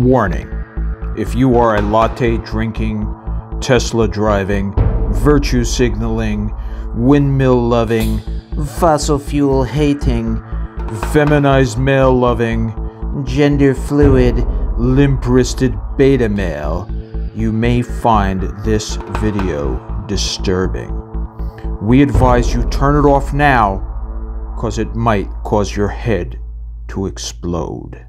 Warning, if you are a latte drinking, Tesla driving, virtue signaling, windmill loving, fossil fuel hating, feminized male loving, gender fluid, limp-wristed beta male, you may find this video disturbing. We advise you turn it off now, cause it might cause your head to explode.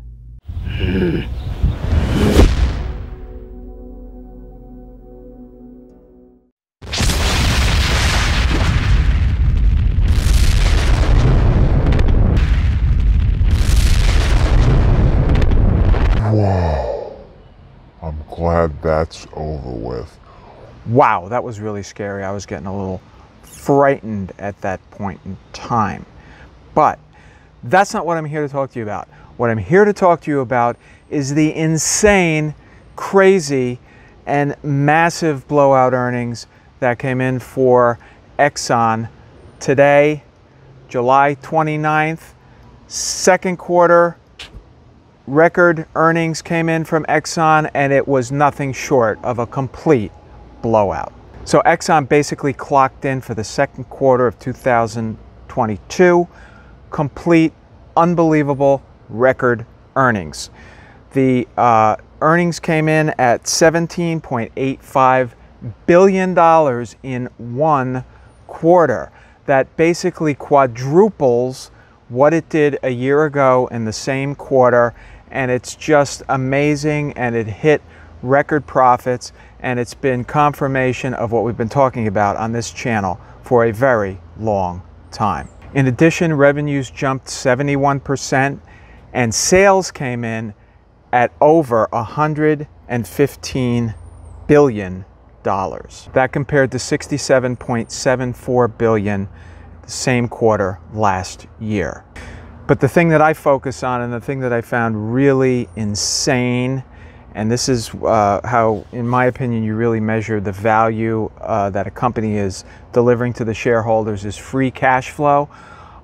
Glad that's over with. Wow, that was really scary. I was getting a little frightened at that point in time. But that's not what I'm here to talk to you about. What I'm here to talk to you about is the insane, crazy, and massive blowout earnings that came in for Exxon today, July 29th, second quarter. Record earnings came in from Exxon, and it was nothing short of a complete blowout. So Exxon basically clocked in for the second quarter of 2022, complete, unbelievable record earnings. The earnings came in at $17.85 billion in one quarter. That basically quadruples what it did a year ago in the same quarter, and it's just amazing, and it hit record profits, and it's been confirmation of what we've been talking about on this channel for a very long time. In addition, revenues jumped 71%, and sales came in at over $115 billion. That compared to $67.74 billion the same quarter last year. But the thing that I focus on, and the thing that I found really insane, and this is how, in my opinion, you really measure the value that a company is delivering to the shareholders, is free cash flow.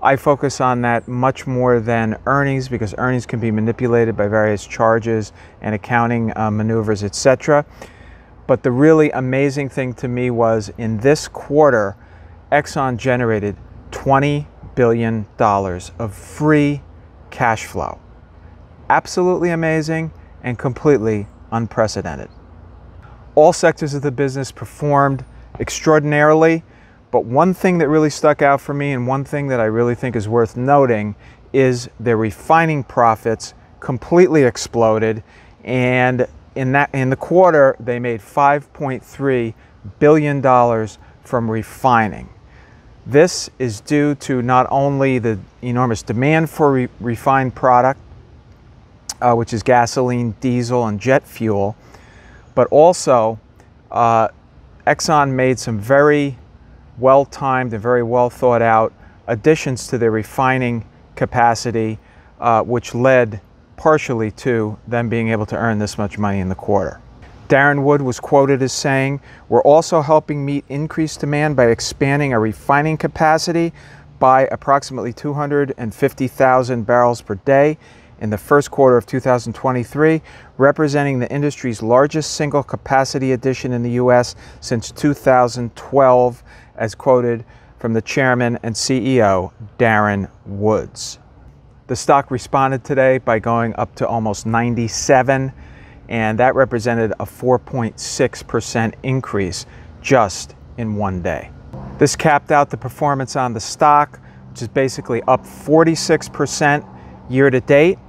I focus on that much more than earnings, because earnings can be manipulated by various charges and accounting maneuvers, etc. But the really amazing thing to me was, in this quarter, Exxon generated $20 billion of free cash flow. Absolutely amazing and completely unprecedented. All sectors of the business performed extraordinarily, but one thing that really stuck out for me, and one thing that I really think is worth noting, is their refining profits completely exploded, and in the quarter they made $5.3 billion from refining. This is due to not only the enormous demand for refined product, which is gasoline, diesel, and jet fuel, but also Exxon made some very well-timed and very well-thought-out additions to their refining capacity, which led partially to them being able to earn this much money in the quarter. Darren Woods was quoted as saying, "We're also helping meet increased demand by expanding our refining capacity by approximately 250,000 barrels per day in the first quarter of 2023, representing the industry's largest single capacity addition in the U.S. since 2012, as quoted from the chairman and CEO, Darren Woods. The stock responded today by going up to almost 97. And that represented a 4.6% increase just in one day. This capped out the performance on the stock, which is basically up 46% year to date,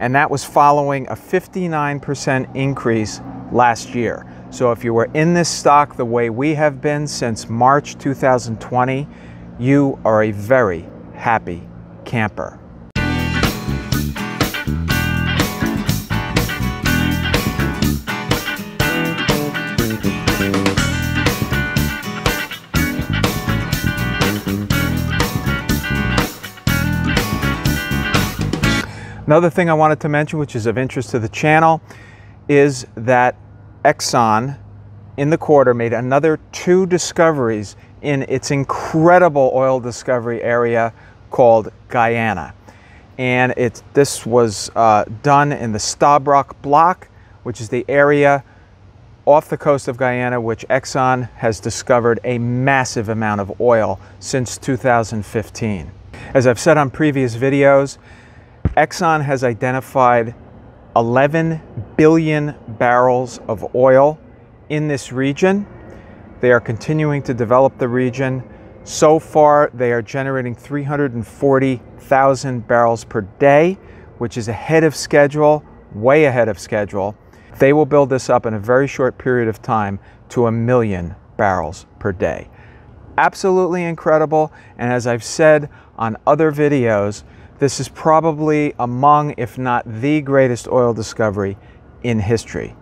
and that was following a 59% increase last year. So if you were in this stock the way we have been since March 2020, you are a very happy camper. Another thing I wanted to mention, which is of interest to the channel, is that Exxon in the quarter made another two discoveries in its incredible oil discovery area called Guyana. And this was done in the Stabroek block, which is the area off the coast of Guyana, which Exxon has discovered a massive amount of oil since 2015. As I've said on previous videos, Exxon has identified 11 billion barrels of oil in this region. They are continuing to develop the region. So far, they are generating 340,000 barrels per day, which is ahead of schedule, way ahead of schedule. They will build this up in a very short period of time to 1 million barrels per day. Absolutely incredible. And as I've said on other videos, this is probably among, if not the greatest oil discovery in history.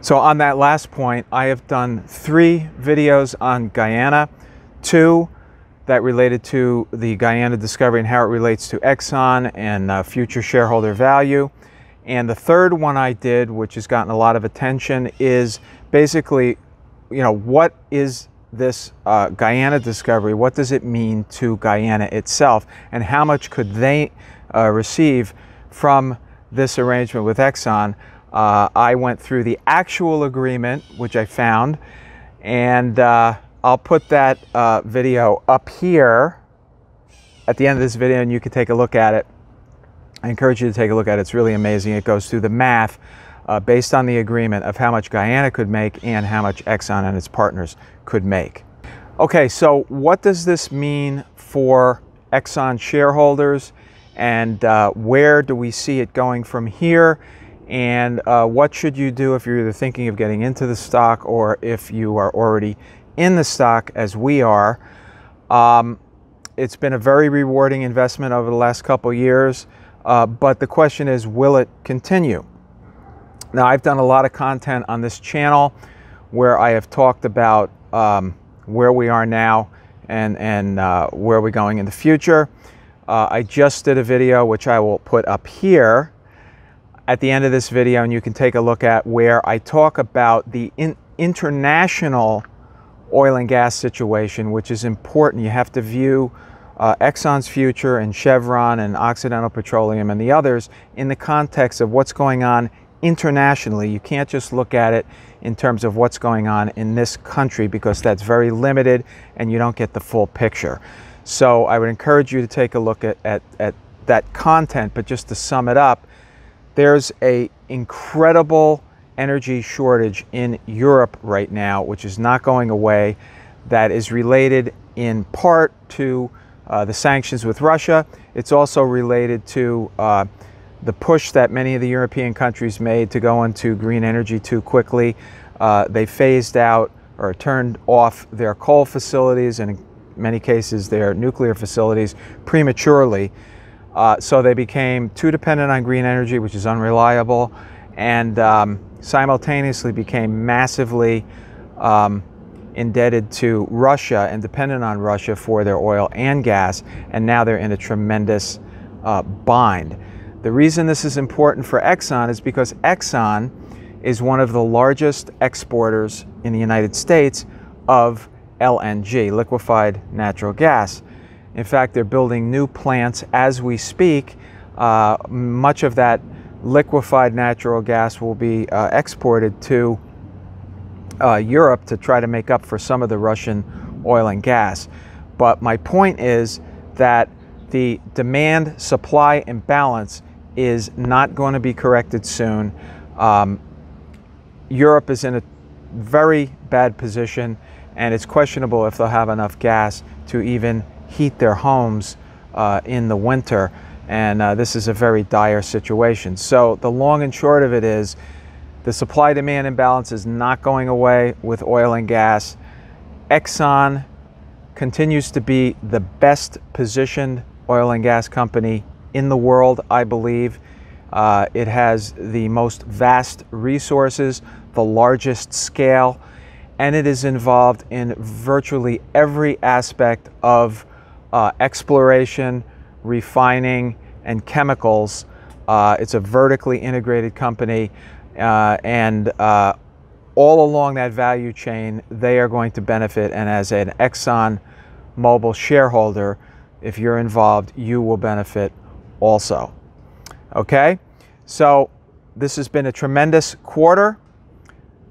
So on that last point, I have done 3 videos on Guyana, 2 that related to the Guyana discovery and how it relates to Exxon and future shareholder value. And the third one I did, which has gotten a lot of attention, is basically, you know, what is this Guyana discovery? What does it mean to Guyana itself? And how much could they receive from this arrangement with Exxon? I went through the actual agreement, which I found, and I'll put that video up here at the end of this video, and you can take a look at it. I encourage you to take a look at it. It's really amazing. It goes through the math based on the agreement of how much Guyana could make and how much Exxon and its partners could make. Okay, so what does this mean for Exxon shareholders, and where do we see it going from here? And what should you do if you're either thinking of getting into the stock or if you are already in the stock as we are? It's been a very rewarding investment over the last couple years. But the question is, will it continue? Now, I've done a lot of content on this channel where I have talked about where we are now and where we're going in the future. I just did a video, which I will put up here at the end of this video, and you can take a look at, where I talk about the international oil and gas situation, which is important. You have to view Exxon's future and Chevron and Occidental Petroleum and the others in the context of what's going on internationally. You can't just look at it in terms of what's going on in this country, because that's very limited and you don't get the full picture. So I would encourage you to take a look at that content. But just to sum it up, there's an incredible energy shortage in Europe right now, which is not going away, that is related in part to the sanctions with Russia. It's also related to the push that many of the European countries made to go into green energy too quickly. They phased out or turned off their coal facilities, and in many cases their nuclear facilities, prematurely. So they became too dependent on green energy, which is unreliable, and simultaneously became massively indebted to Russia and dependent on Russia for their oil and gas, and now they're in a tremendous bind. The reason this is important for Exxon is because Exxon is one of the largest exporters in the United States of LNG, liquefied natural gas. In fact, they're building new plants as we speak. Much of that liquefied natural gas will be exported to Europe to try to make up for some of the Russian oil and gas. But my point is that the demand supply imbalance is not going to be corrected soon. Europe is in a very bad position, and it's questionable if they'll have enough gas to even heat their homes in the winter. And this is a very dire situation. So the long and short of it is, the supply-demand imbalance is not going away with oil and gas. Exxon continues to be the best positioned oil and gas company in the world, I believe. It has the most vast resources, the largest scale, and it is involved in virtually every aspect of exploration, refining, and chemicals. It's a vertically integrated company. And all along that value chain, they are going to benefit. And as an Exxon Mobil shareholder, if you're involved, you will benefit also. Okay, so This has been a tremendous quarter.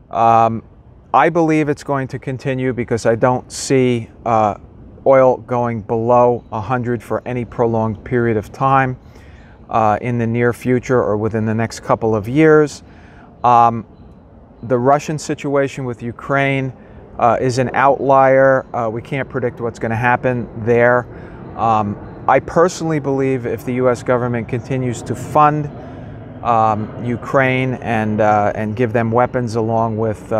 I believe it's going to continue because I don't see oil going below 100 for any prolonged period of time in the near future or within the next couple of years. The Russian situation with Ukraine is an outlier. We can't predict what's going to happen there. I personally believe if the U.S. government continues to fund Ukraine and give them weapons along with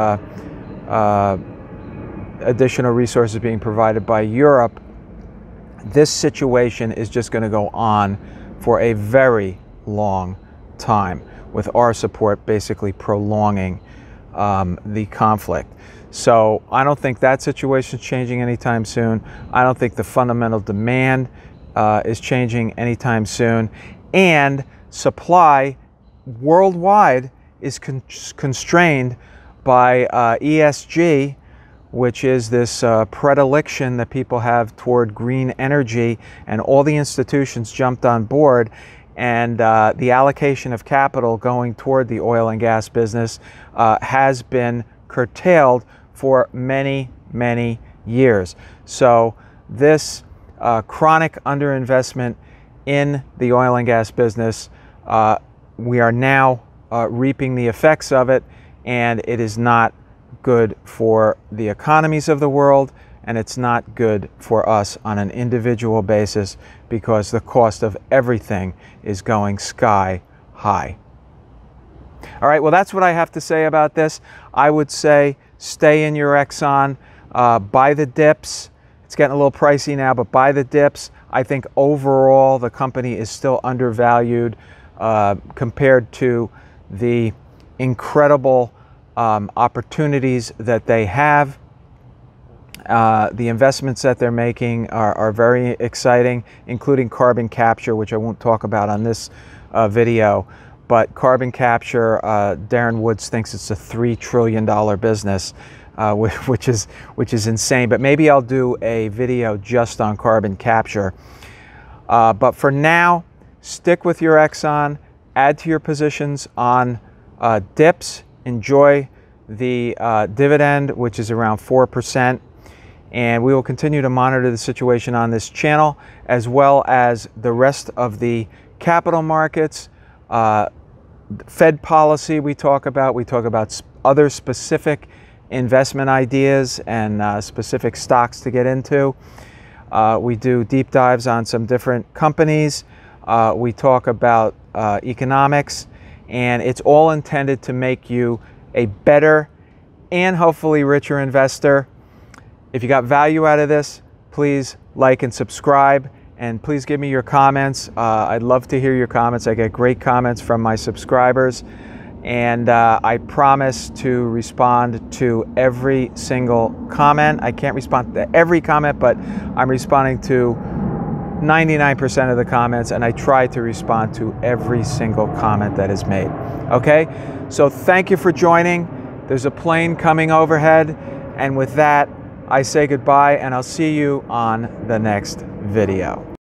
additional resources being provided by Europe, this situation is just going to go on for a very long time, with our support basically prolonging the conflict. So I don't think that situation's changing anytime soon. I don't think the fundamental demand is changing anytime soon. And supply worldwide is constrained by ESG, which is this predilection that people have toward green energy, and all the institutions jumped on board, and the allocation of capital going toward the oil and gas business has been curtailed for many, many years. So this chronic underinvestment in the oil and gas business, we are now reaping the effects of it, and it is not good for the economies of the world, and it's not good for us on an individual basis, because the cost of everything is going sky high. All right, well, that's what I have to say about this. I would say stay in your Exxon, buy the dips. It's getting a little pricey now, but buy the dips. I think overall the company is still undervalued compared to the incredible opportunities that they have. The investments that they're making are very exciting, including carbon capture, which I won't talk about on this video. But carbon capture, Darren Woods thinks it's a $3 trillion business, which is insane. But maybe I'll do a video just on carbon capture. But for now, stick with your Exxon, add to your positions on dips, enjoy the dividend, which is around 4%. And we will continue to monitor the situation on this channel, as well as the rest of the capital markets. Fed policy we talk about other specific investment ideas and specific stocks to get into. We do deep dives on some different companies. We talk about economics, and it's all intended to make you a better and hopefully richer investor. If you got value out of this, please like and subscribe. And please give me your comments. I'd love to hear your comments. I get great comments from my subscribers. And I promise to respond to every single comment. I can't respond to every comment, but I'm responding to 99% of the comments. And I try to respond to every single comment that is made. Okay? So thank you for joining. There's a plane coming overhead. And with that, I say goodbye, and I'll see you on the next video.